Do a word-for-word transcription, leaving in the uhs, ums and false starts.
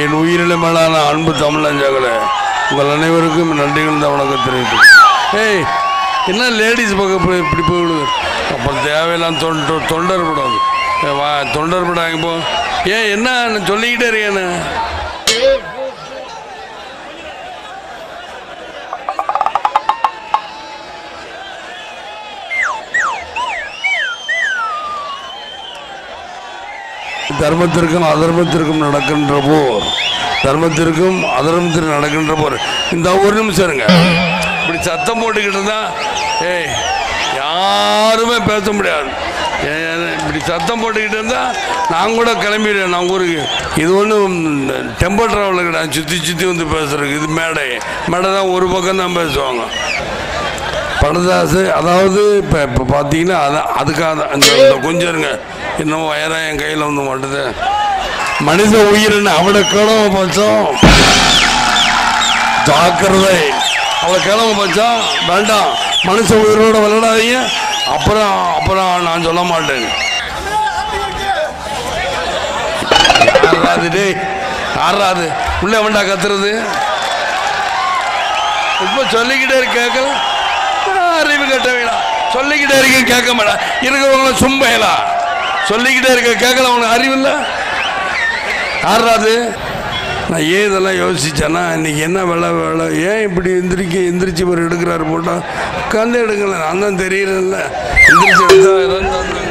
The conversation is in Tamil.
என் உயிரில மேலான அன்பு தமிழஞ்சாக்களே, உங்கள் அனைவருக்கும் நன்றிகள் தான் வணக்கம் தெரிவித்து. ஏய், என்ன லேடிஸ் பக்கம் இப்படி போய் விடுது, அப்புறம் தேவையெல்லாம் தொண்ட தொண்டர் படம் வா தொண்டர் படம் அங்கே போ. ஏன் என்ன சொல்லிக்கிட்டே இருக்கேன்னு தர்மத்திற்கும் அதர்மத்திற்கும் நடக்கின்ற போர், தர்மத்திற்கும் அதர்மத்திற்கும் நடக்கின்ற போர். இந்த ஒரு நிமிஷம் இருங்க, இப்படி சத்தம் போட்டுக்கிட்டு இருந்தா ஏய் யாருமே பேச முடியாது. இப்படி சத்தம் போட்டுக்கிட்டு இருந்தா நான் கூட கிளம்பிடுவேன் நான் ஊருக்கு. இது ஒன்றும் டெம்போ ட்ராவலில் கிடையாது, சுற்றி சுற்றி வந்து பேசுறதுக்கு. இது மேடை மேடை தான், ஒரு பக்கம் தான் பேசுவாங்க. படதாசு அதாவது இப்போ இப்போ பார்த்தீங்கன்னா அதான் அதுக்காக அந்த கொஞ்சம் இருங்க, இன்னும் வயராக என் கையில் வந்து மாட்டுது. மனித உயிரின்னு அவளை கிளம்ப பச்சோம் ஜாக்கிரதை, அவளை கிளம்ப பச்சா வேண்டாம், மனுஷ உயிரோடு விளையாடாதீங்க. அப்புறம் அப்புறம் நான் சொல்ல மாட்டேன். ஆறாது ஆறாது உள்ளே வேண்டாம் கத்துறது, இப்போ சொல்லிக்கிட்டே இருக்க அறிவு கட்ட வேணாம். சொல்லிக்கிட்டே இருக்க கேட்க மாட்டான், இருக்கிறவங்கள சும்பையலா சொல்லிக்கிட்டே இருக்க கேட்கல, அவனுக்கு அறிவு இல்லை. ஆறாது நான் ஏன் இதெல்லாம் யோசித்தேன்னா, இன்றைக்கி என்ன வேலை வேலை ஏன் இப்படி எந்திரிக்க எந்திரிச்சு ஒரு எடுக்கிறாரு போட்டால் உட்காந்து எடுக்கல, நான் தான் தெரியல எந்திரிச்சு எடுத்தா